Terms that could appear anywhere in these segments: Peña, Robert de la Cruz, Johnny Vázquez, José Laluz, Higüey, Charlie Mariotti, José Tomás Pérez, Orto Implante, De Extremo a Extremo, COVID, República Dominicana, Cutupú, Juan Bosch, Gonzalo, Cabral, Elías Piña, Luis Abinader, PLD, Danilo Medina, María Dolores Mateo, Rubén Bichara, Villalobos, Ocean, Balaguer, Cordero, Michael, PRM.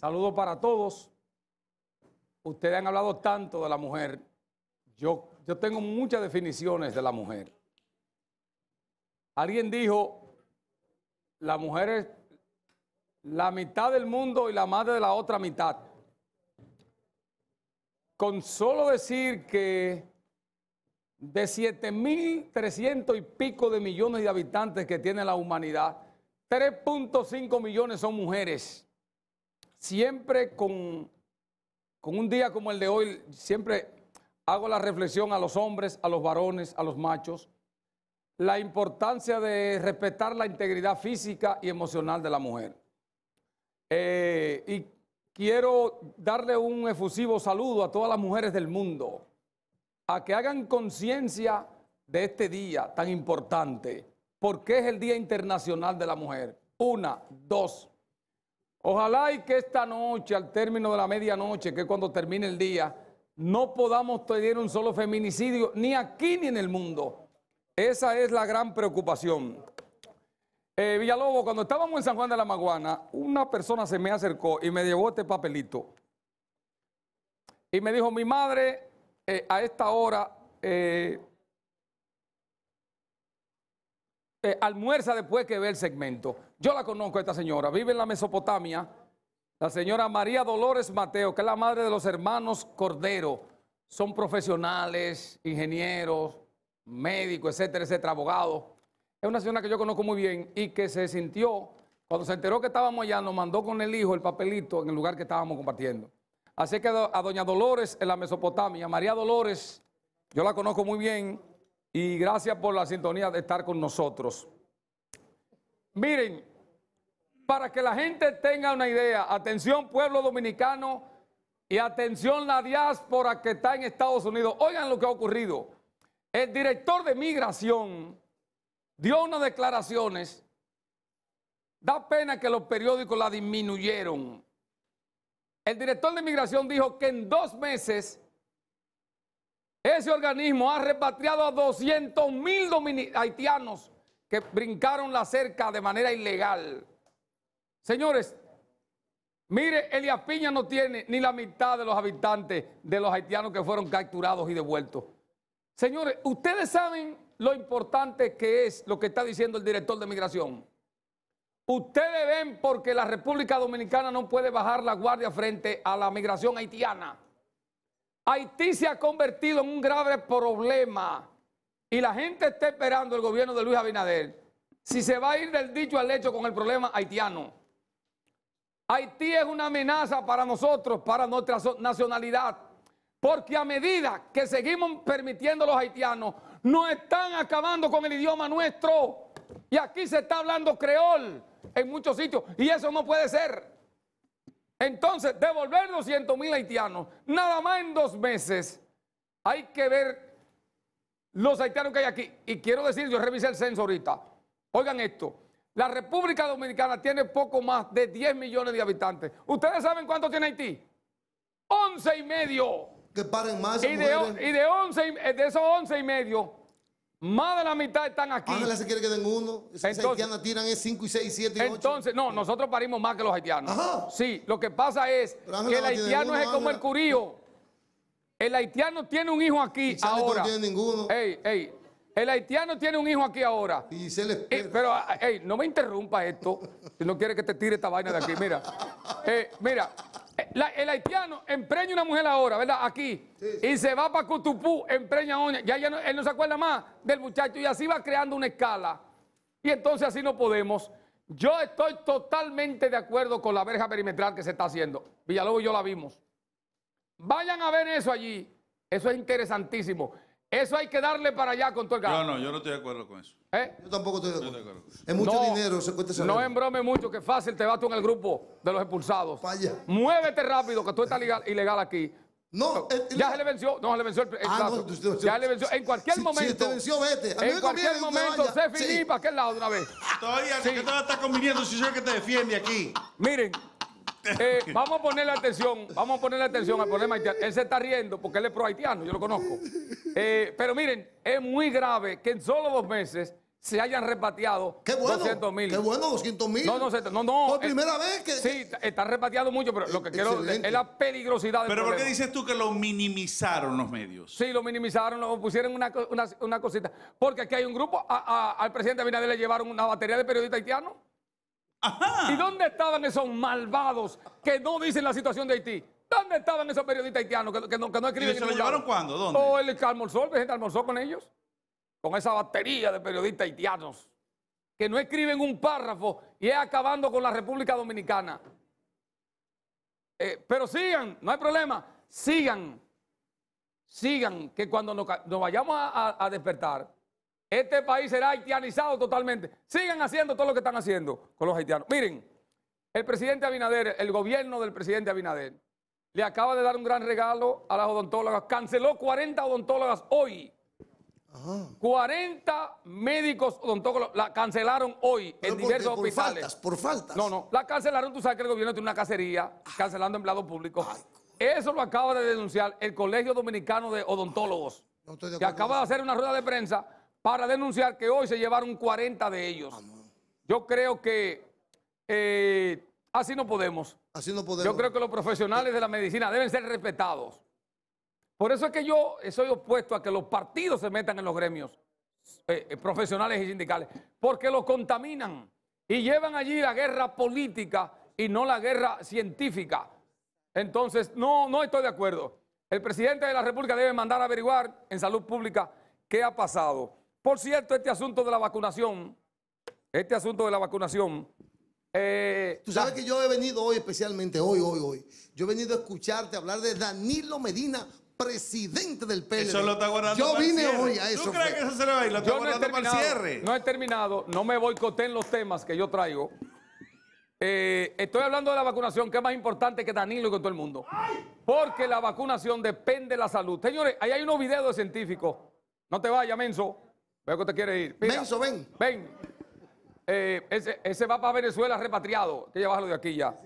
Saludos para todos. Ustedes han hablado tanto de la mujer. Yo tengo muchas definiciones de la mujer. Alguien dijo, la mujer es la mitad del mundo y la madre de la otra mitad. Con solo decir que de 7.300 y pico de millones de habitantes que tiene la humanidad, 3.5 millones son mujeres. Siempre con un día como el de hoy, siempre hago la reflexión a los hombres, a los varones, a los machos, la importancia de respetar la integridad física y emocional de la mujer. Y quiero darle un efusivo saludo a todas las mujeres del mundo, a que hagan conciencia de este día tan importante, porque es el Día Internacional de la Mujer. 1, 2. Ojalá y que esta noche, al término de la medianoche, que es cuando termine el día, no podamos tener un solo feminicidio, ni aquí ni en el mundo. Esa es la gran preocupación. Villalobos, cuando estábamos en San Juan de la Maguana, una persona se me acercó y me llevó este papelito. Y me dijo, mi madre, a esta hora, almuerza después que ve el segmento. Yo la conozco a esta señora, vive en la Mesopotamia, la señora María Dolores Mateo, que es la madre de los hermanos Cordero. Son profesionales, ingenieros, médicos, etcétera, etcétera, abogados. Es una señora que yo conozco muy bien y que se sintió, cuando se enteró que estábamos allá, nos mandó con el hijo el papelito en el lugar que estábamos compartiendo. Así que a doña Dolores en la Mesopotamia, María Dolores, yo la conozco muy bien y gracias por la sintonía de estar con nosotros. Miren, para que la gente tenga una idea, atención pueblo dominicano y atención la diáspora que está en Estados Unidos. Oigan lo que ha ocurrido. El director de migración dio unas declaraciones. Da pena que los periódicos la disminuyeron. El director de migración dijo que en 2 meses ese organismo ha repatriado a 200.000 haitianos que brincaron la cerca de manera ilegal. Señores, mire, Elías Piña no tiene ni la mitad de los habitantes de los haitianos que fueron capturados y devueltos. Señores, ustedes saben lo importante que es lo que está diciendo el director de migración. Ustedes ven porque la República Dominicana no puede bajar la guardia frente a la migración haitiana. Haití se ha convertido en un grave problema y la gente está esperando el gobierno de Luis Abinader si se va a ir del dicho al hecho con el problema haitiano. Haití es una amenaza para nosotros, para nuestra nacionalidad, porque a medida que seguimos permitiendo a los haitianos, nos están acabando con el idioma nuestro. Y aquí se está hablando creol en muchos sitios. Y eso no puede ser. Entonces, devolver 200.000 haitianos, nada más en 2 meses. Hay que ver los haitianos que hay aquí. Y quiero decir, yo revisé el censo ahorita. Oigan esto. La República Dominicana tiene poco más de 10 millones de habitantes. ¿Ustedes saben cuánto tiene Haití? 11,5. Que paren más de esos 11 y medio, más de la mitad están aquí. Ángela se quiere que den uno. Entonces, si haitianos tiran es 5 y 6 y 7 y 8. Entonces, no, nosotros parimos más que los haitianos. Ajá. Sí, lo que pasa es que el haitiano es como el curío. El haitiano tiene un hijo aquí ahora. No tiene ninguno. El haitiano tiene un hijo aquí ahora. Y se le espera. Pero, no me interrumpa esto. Si no quiere que te tire esta vaina de aquí, mira. Mira. El haitiano empreña una mujer ahora, ¿verdad? Aquí. Sí, sí. Y se va para Cutupú, empreña a una. Ya no, él no se acuerda más del muchacho. Y así va creando una escala. Y entonces así no podemos. Yo estoy totalmente de acuerdo con la verja perimetral que se está haciendo. Villalobos y yo la vimos. Vayan a ver eso allí. Eso es interesantísimo. Eso hay que darle para allá con todo el carro. Yo no estoy de acuerdo con eso. Yo tampoco estoy de acuerdo. Es mucho dinero, se cuesta saber. No embrome mucho, que fácil te vas tú en el grupo de los expulsados. Vaya. Muévete rápido, que tú estás ilegal aquí. No, ya se le venció, ya le venció. En cualquier momento. Si te venció, vete. En cualquier momento se finí para aquel lado de una vez. Todavía no está conviniendo si soy el que te defiende aquí. Miren, vamos a ponerle atención, al problema haitiano. Él se está riendo porque él es pro haitiano, yo lo conozco. Pero miren, es muy grave que en solo 2 meses se hayan repateado 200.000. Qué bueno, 200.000. No. Por primera vez que... Sí, están repateados mucho, pero lo que quiero es la peligrosidad del problema. ¿Pero por qué dices tú que lo minimizaron los medios? Sí, lo minimizaron, lo pusieron una cosita. Porque aquí hay un grupo, al presidente Abinader le llevaron una batería de periodistas haitianos. Ajá. ¿Y dónde estaban esos malvados que no dicen la situación de Haití? ¿Dónde estaban esos periodistas haitianos que no escriben? ¿Y se lo llevaron cuándo? ¿Dónde? O el que almorzó, la gente almorzó con ellos. Con esa batería de periodistas haitianos que no escriben un párrafo y es acabando con la República Dominicana. Pero sigan, no hay problema, sigan, que cuando nos vayamos a despertar, este país será haitianizado totalmente. Sigan haciendo todo lo que están haciendo con los haitianos. Miren, el presidente Abinader, el gobierno del presidente Abinader, le acaba de dar un gran regalo a las odontólogas, canceló 40 odontólogas hoy. Ajá. 40 médicos odontólogos la cancelaron hoy en diversos hospitales. ¿Por faltas? No, la cancelaron. Tú sabes que el gobierno tiene una cacería cancelando empleados públicos. Eso lo acaba de denunciar el Colegio Dominicano de Odontólogos, que acaba de hacer una rueda de prensa para denunciar que hoy se llevaron 40 de ellos. Yo creo que así no podemos. Yo creo que los profesionales de la medicina deben ser respetados. Por eso es que yo soy opuesto a que los partidos se metan en los gremios profesionales y sindicales, porque los contaminan y llevan allí la guerra política y no la guerra científica. Entonces, no estoy de acuerdo. El presidente de la República debe mandar a averiguar en salud pública qué ha pasado. Por cierto, este asunto de la vacunación... Tú sabes que yo he venido hoy, especialmente hoy. Yo he venido a escucharte hablar de Danilo Medina, presidente del PLD. Eso lo está guardando. Yo vine hoy a eso. ¿Tú crees que eso se le va a ir? Lo está guardando para el cierre. No he terminado, no me boicoteen los temas que yo traigo. Estoy hablando de la vacunación, que es más importante que Danilo y que todo el mundo. Porque la vacunación depende de la salud. Señores, ahí hay unos videos de científicos. No te vayas, Menso. Veo que te quieres ir. Mira, Menso, ven. Ese va para Venezuela repatriado. Que llevarlo de aquí ya.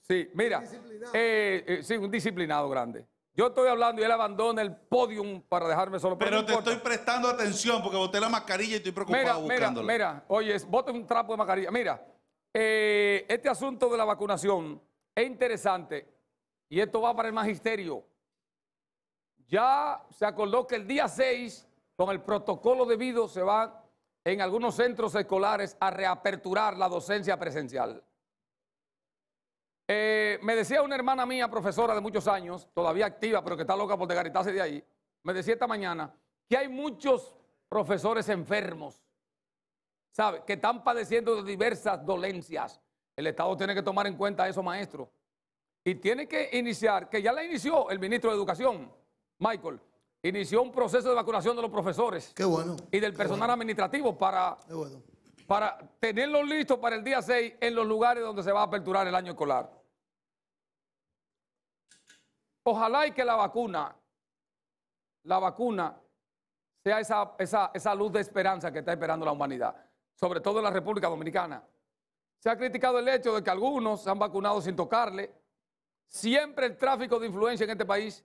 Sí, mira. Sí, un disciplinado grande. Yo estoy hablando y él abandona el podium para dejarme solo. Pero te estoy prestando atención porque boté la mascarilla y estoy preocupado buscándola. Mira, oye, bote un trapo de mascarilla. Mira, este asunto de la vacunación es interesante y esto va para el magisterio. Ya se acordó que el día 6, con el protocolo debido, se van en algunos centros escolares a reaperturar la docencia presencial. Me decía una hermana mía, profesora de muchos años, todavía activa, pero que está loca por desgaritarse de ahí, me decía esta mañana que hay muchos profesores enfermos, ¿sabe? Que están padeciendo de diversas dolencias. El Estado tiene que tomar en cuenta eso, maestro. Y tiene que iniciar, que ya la inició el ministro de Educación, Michael, inició un proceso de vacunación de los profesores. Qué bueno. Y del personal administrativo para tenerlos listos para el día 6 en los lugares donde se va a aperturar el año escolar. Ojalá y que la vacuna sea esa luz de esperanza que está esperando la humanidad, sobre todo en la República Dominicana. Se ha criticado el hecho de que algunos se han vacunado sin tocarle. Siempre el tráfico de influencia en este país,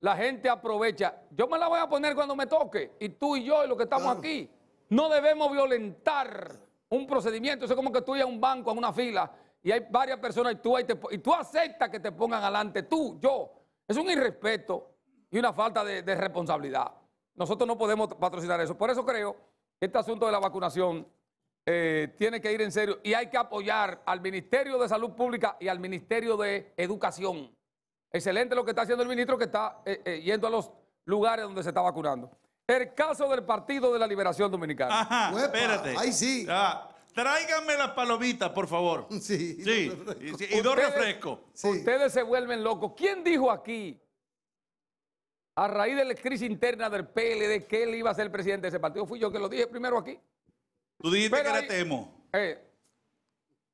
la gente aprovecha. Yo me la voy a poner cuando me toque, y tú y yo y los que estamos aquí. No debemos violentar un procedimiento. Eso es como que tú vayas a un banco, a una fila, y hay varias personas y tú aceptas que te pongan adelante, tú, yo. Es un irrespeto y una falta de responsabilidad. Nosotros no podemos patrocinar eso. Por eso creo que este asunto de la vacunación tiene que ir en serio y hay que apoyar al Ministerio de Salud Pública y al Ministerio de Educación. Excelente lo que está haciendo el ministro, que está yendo a los lugares donde se está vacunando. El caso del Partido de la Liberación Dominicana. Ajá, uepa, espérate. Ahí sí. Tráiganme las palomitas, por favor. Sí. Y dos refrescos. Ustedes se vuelven locos. ¿Quién dijo aquí, a raíz de la crisis interna del PLD, que él iba a ser el presidente de ese partido? Fui yo que lo dije primero aquí. Tú dijiste que era Temo.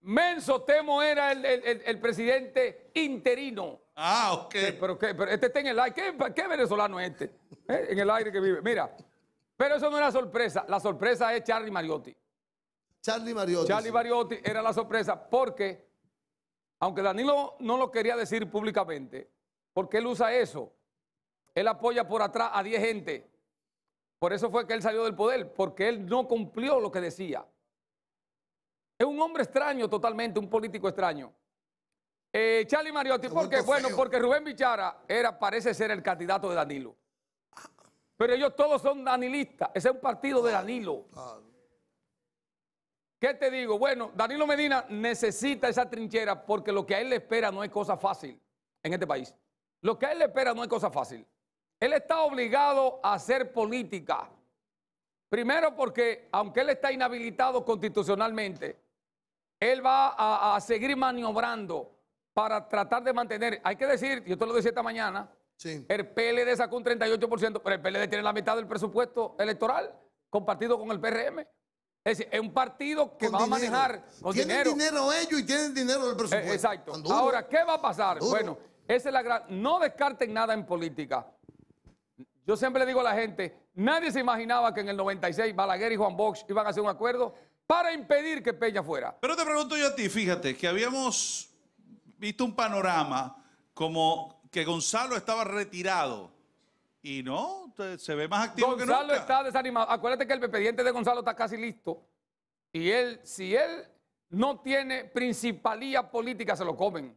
Menso, Temo era el presidente interino. Ok. Pero este está en el aire. ¿Qué venezolano es este? En el aire que vive. Mira, pero eso no era sorpresa. La sorpresa es Charlie Mariotti. Charlie Mariotti era la sorpresa porque, aunque Danilo no lo quería decir públicamente, porque él usa eso, él apoya por atrás a 10 gente. Por eso fue que él salió del poder, porque él no cumplió lo que decía. Es un hombre extraño totalmente, un político extraño. Charlie Mariotti, ¿por qué? Bueno, porque Rubén Bichara parece ser el candidato de Danilo. Pero ellos todos son danilistas. Ese es un partido de Danilo. ¿Qué te digo? Bueno, Danilo Medina necesita esa trinchera porque lo que a él le espera no es cosa fácil en este país. Lo que a él le espera no es cosa fácil. Él está obligado a hacer política. Primero porque, aunque él está inhabilitado constitucionalmente, él va a seguir maniobrando para tratar de mantener. Hay que decir, yo te lo decía esta mañana, sí, el PLD sacó un 38%, pero el PLD tiene la mitad del presupuesto electoral compartido con el PRM. Es decir, es un partido que va a manejar con dinero. Tienen dinero ellos y tienen dinero del presupuesto. Exacto. Anduro. Ahora, ¿qué va a pasar? Anduro. Bueno, esa es la gran... No descarten nada en política. Yo siempre le digo a la gente, nadie se imaginaba que en el 96 Balaguer y Juan Bosch iban a hacer un acuerdo para impedir que Peña fuera. Pero te pregunto yo a ti, fíjate, que habíamos visto un panorama como que Gonzalo estaba retirado y no, se ve más activo que nunca. Gonzalo está desanimado. Acuérdate que el expediente de Gonzalo está casi listo y él, si él no tiene principalía política, se lo comen.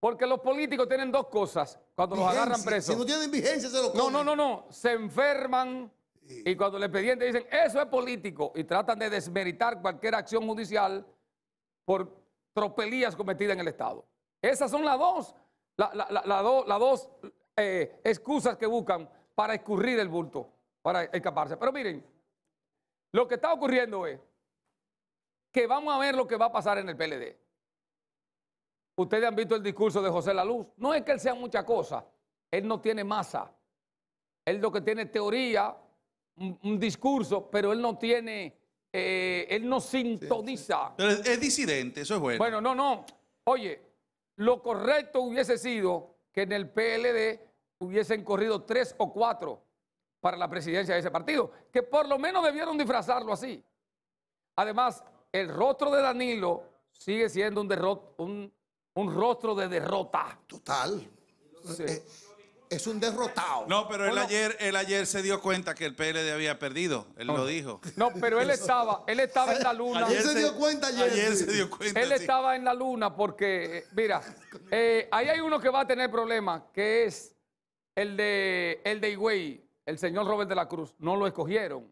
Porque los políticos tienen dos cosas cuando los agarran presos. Si no tienen vigencia, se lo comen. No. Se enferman y cuando el expediente dicen, eso es político, y tratan de desmeritar cualquier acción judicial por tropelías cometidas en el Estado. Esas son las dos excusas que buscan para escurrir el bulto, para escaparse. Pero miren, lo que está ocurriendo es que vamos a ver lo que va a pasar en el PLD. Ustedes han visto el discurso de José Laluz. No es que él sea mucha cosa. Él no tiene masa. Él lo que tiene es teoría, un discurso, pero él no tiene... él no sintoniza. Sí. Pero es disidente, eso es bueno. Bueno, no. Oye, lo correcto hubiese sido que en el PLD hubiesen corrido 3 o 4 para la presidencia de ese partido, que por lo menos debieron disfrazarlo así. Además, el rostro de Danilo sigue siendo un rostro de derrota. Total. Sí. Es un derrotado. No, pero él, bueno, él ayer se dio cuenta que el PLD había perdido. Él lo dijo. No, pero él estaba en la luna. Ayer se dio cuenta. Ayer se dio cuenta. Él estaba en la luna porque, mira, ahí hay uno que va a tener problemas, que es el de Higüey, el señor Robert de la Cruz. No lo escogieron.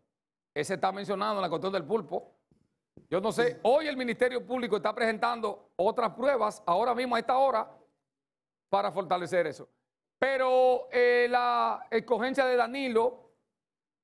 Ese está mencionado en la cuestión del pulpo. Yo no sé, hoy el Ministerio Público está presentando otras pruebas, ahora mismo a esta hora, para fortalecer eso. Pero la escogencia de Danilo,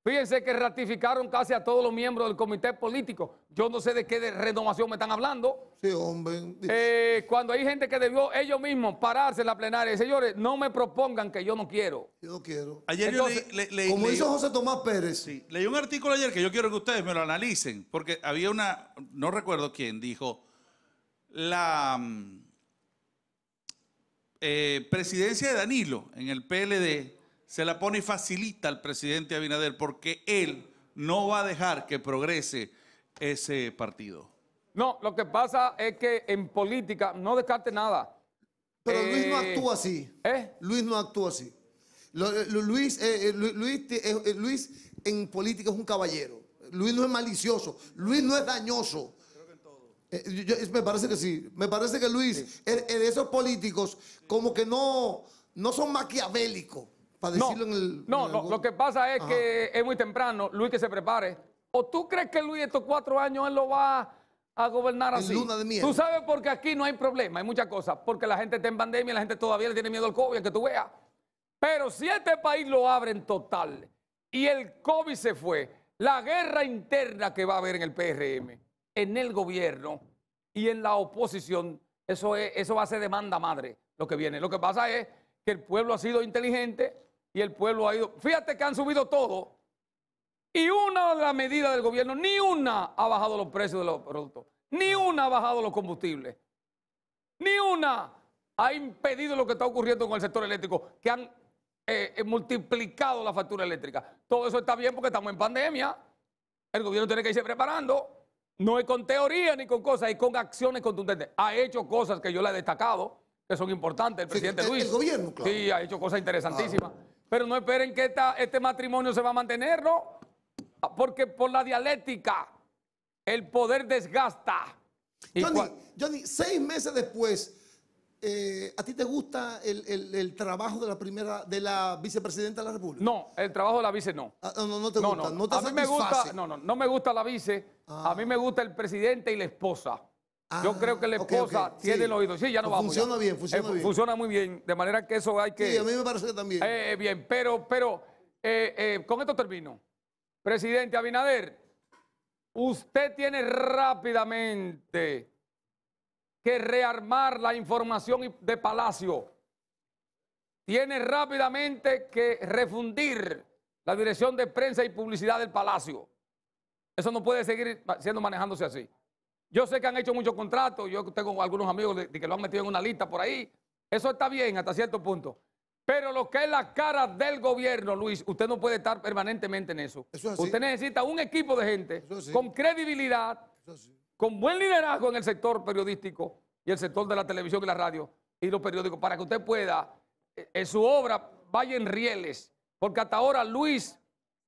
fíjense que ratificaron casi a todos los miembros del comité político. Yo no sé de qué de renovación me están hablando. Sí, hombre. Cuando hay gente que debió ellos mismos pararse en la plenaria, señores, no me propongan que yo no quiero. Yo no quiero. Ayer entonces, yo leí... como hizo José Tomás Pérez. Sí, leí un artículo ayer que yo quiero que ustedes me lo analicen, porque había una... no recuerdo quién dijo... la... presidencia de Danilo en el PLD se la pone y facilita al presidente Abinader porque él no va a dejar que progrese ese partido. No, lo que pasa es que en política no descarte nada. Pero Luis no actúa así. Luis no actúa así. Luis en política es un caballero. Luis no es malicioso. Luis no es dañoso. Me parece que sí. Me parece que Luis, sí, esos políticos como que no son maquiavélicos, para decirlo en el... No, lo que pasa es que es muy temprano, Luis, que se prepare. ¿O tú crees que Luis estos 4 años él lo va a gobernar así? Luna de miel. Tú sabes, porque aquí no hay problema, hay muchas cosas, porque la gente está en pandemia, la gente todavía le tiene miedo al COVID, que tú veas. Pero si este país lo abre en total y el COVID se fue, la guerra interna que va a haber en el PRM, en el gobierno y en la oposición, eso va a ser demanda madre lo que viene. Lo que pasa es que el pueblo ha sido inteligente y el pueblo ha ido... Fíjate que han subido todo y una de las medidas del gobierno, ni una ha bajado los precios de los productos, ni una ha bajado los combustibles, ni una ha impedido lo que está ocurriendo con el sector eléctrico, que han multiplicado la factura eléctrica. Todo eso está bien porque estamos en pandemia, el gobierno tiene que irse preparando. No es con teoría ni con cosas, es con acciones contundentes. Ha hecho cosas que yo le he destacado, que son importantes, el presidente Luis. El gobierno, claro. Sí, ha hecho cosas interesantísimas. Claro. Pero no esperen que este matrimonio se va a mantener, ¿no? porque por la dialéctica el poder desgasta. Johnny, 6 meses después, ¿a ti te gusta el trabajo de la vicepresidenta de la República? No, el trabajo de la vice no. No te gusta, no te satisface. No me gusta la vice, a mí me gusta el presidente y la esposa. Yo creo que la esposa tiene el oído. Sí, ya no vamos. Funciona bien, funciona bien. Funciona muy bien, de manera que eso hay que... Sí, a mí me parece que también. Bien, pero con esto termino. Presidente Abinader, usted tiene rápidamente que rearmar la información de Palacio. Tiene rápidamente que refundir la dirección de prensa y publicidad del Palacio. Eso no puede seguir siendo manejándose así. Yo sé que han hecho muchos contratos, yo tengo algunos amigos que lo han metido en una lista por ahí. Eso está bien hasta cierto punto. Pero lo que es la cara del gobierno, Luis, usted no puede estar permanentemente en eso. Eso es así. Usted necesita un equipo de gente con credibilidad, con buen liderazgo en el sector periodístico y el sector de la televisión y la radio y los periódicos, para que usted pueda, en su obra, vaya en rieles. Porque hasta ahora Luis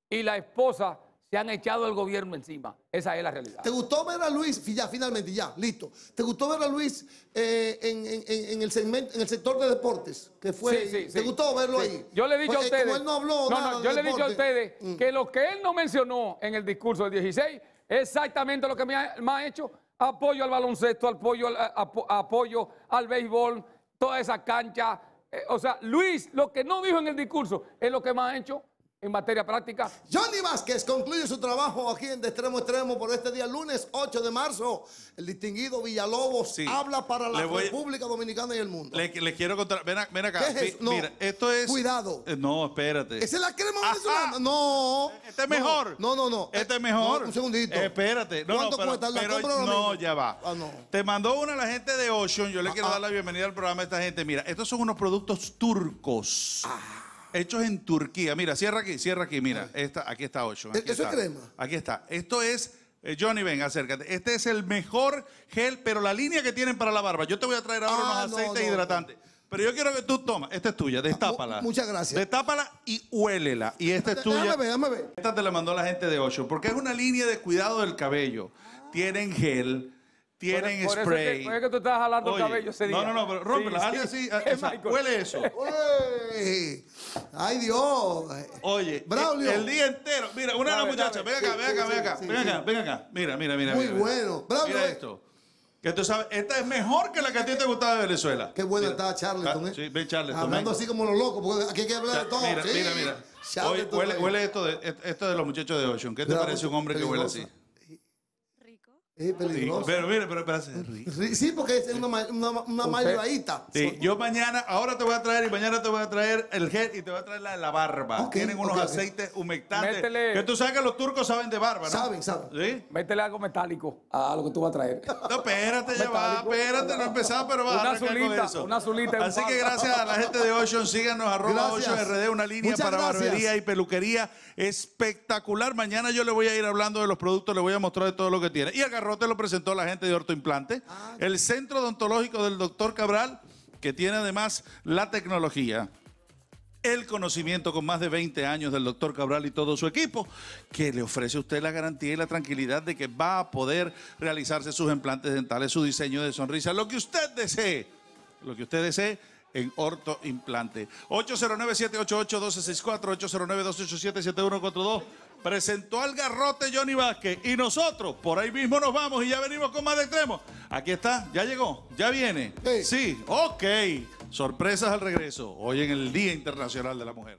y la esposa se han echado el gobierno encima. Esa es la realidad. ¿Te gustó ver a Luis? Ya, finalmente, ya, listo. ¿Te gustó ver a Luis en el segmento, en el sector de deportes? Que fue, sí. ¿Te gustó verlo ahí? Yo le he dicho a ustedes... Como él no habló nada de deportes, yo le he dicho a ustedes que lo que él no mencionó en el discurso del 16... exactamente lo que me ha hecho apoyo al baloncesto, apoyo al béisbol, toda esa cancha. O sea, Luis, lo que no dijo en el discurso es lo que me ha hecho en materia práctica. Johnny Vázquez concluye su trabajo aquí en De Extremo a Extremo por este día, lunes 8 de marzo. El distinguido Villalobos habla para la República Dominicana y el mundo. Le quiero contar. Ven acá. ¿Qué es? Mira, esto es... Cuidado. No, espérate. ¿Esa es la crema venezolana? No. ¿Este es mejor? No. ¿Este es mejor? No, un segundito. Espérate. ¿Cuánto cuesta? No, ya va. Te mandó una la gente de Ocean. Yo le quiero dar la bienvenida al programa a esta gente. Mira, estos son unos productos turcos. Hechos en Turquía. Mira, cierra aquí, mira. Aquí está Ocho. ¿Eso es crema? Aquí está. Esto es, Johnny, ven, acércate. Este es el mejor gel, pero la línea que tienen para la barba. Yo te voy a traer ahora unos aceites hidratantes. Pero yo quiero que tú tomas. Esta es tuya, destápala. Muchas gracias. Destápala y huélela. Y esta es tuya. Déjame ver. Esta te la mandó la gente de Ocho, porque es una línea de cuidado del cabello. Tienen gel. Tienen spray. Es que tú estás jalando el cabello ese día. No, pero rómpela. Hazle así. Huele eso. ¡Ay, Dios! Oye, Braulio. El día entero. Mira, una de las muchachas. Ven acá. Mira. Muy bueno. Braulio. Mira esto. Que tú sabes, esta es mejor que la que a ti te gustaba de Venezuela. Qué buena está Charleston, ¿eh? Sí, ve Charleston. Hablando así como los locos, porque aquí hay que hablar de todo. Mira. Huele esto de los muchachos de Ocean. ¿Qué te parece un hombre que huele así? Es peligroso. Pero sí, porque es una mayoradita. Sí, yo mañana, ahora te voy a traer, y mañana te voy a traer el gel y te voy a traer la barba. Tienen unos aceites humectantes. Métele, que tú sabes que los turcos saben de barba, ¿no? Saben. ¿Sí? Métele algo metálico a lo que tú vas a traer. No, espérate, ya va, espérate, no empezamos, pero va a arrancar con eso. Una azulita. Así que gracias a la gente de Ocean, síganos, @OceanRD, una línea para barbería y peluquería espectacular. Mañana yo le voy a ir hablando de los productos, le voy a mostrar de todo lo que tiene. Y acá Rote lo presentó la gente de Orto Implante, el centro odontológico del doctor Cabral, que tiene además la tecnología, el conocimiento con más de 20 años del doctor Cabral y todo su equipo, que le ofrece a usted la garantía y la tranquilidad de que va a poder realizarse sus implantes dentales, su diseño de sonrisa, lo que usted desee, en Orto Implante. 809-788-1264, 809-287-7142. Presentó al garrote Johnny Vázquez y nosotros por ahí mismo nos vamos y ya venimos con más De Extremo. Aquí está, ya llegó, ya viene. Sí, ok. Sorpresas al regreso, hoy en el Día Internacional de la Mujer.